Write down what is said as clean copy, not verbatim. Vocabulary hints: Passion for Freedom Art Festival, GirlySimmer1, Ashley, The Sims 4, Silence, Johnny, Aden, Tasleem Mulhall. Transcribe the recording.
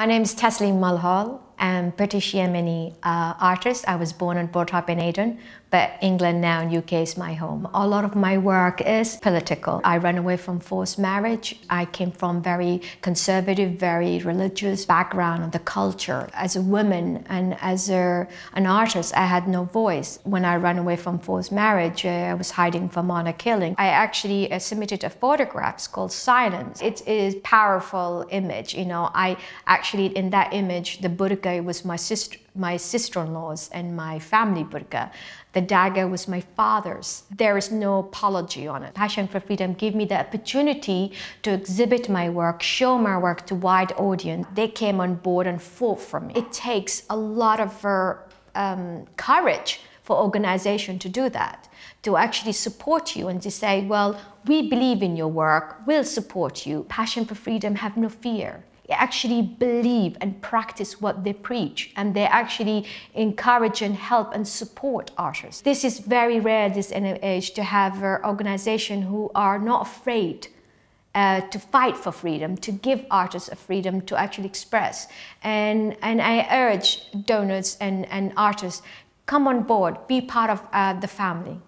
My name is Tasleem Mulhall. I'm British-Yemeni artist. I was born and brought up in Aden, but England now and UK is my home. A lot of my work is political. I ran away from forced marriage. I came from very conservative, very religious background of the culture. As a woman and as an artist, I had no voice. When I ran away from forced marriage, I was hiding from honor killing. I actually submitted a photograph called Silence. It is a powerful image, you know. I actually, in that image, the burqa was my sister-in-law's and my family burqa. The dagger was my father's. There is no apology on it. Passion for Freedom gave me the opportunity to exhibit my work, show my work to wide audience. They came on board and fought for me. It takes a lot of courage for organization to do that, to actually support you and to say, well, we believe in your work, we'll support you. Passion for Freedom have no fear. They actually believe and practice what they preach, and they actually encourage and help and support artists. This is very rare this age, to have organizations who are not afraid to fight for freedom, to give artists a freedom to actually express. And I urge donors and artists, come on board, be part of the family.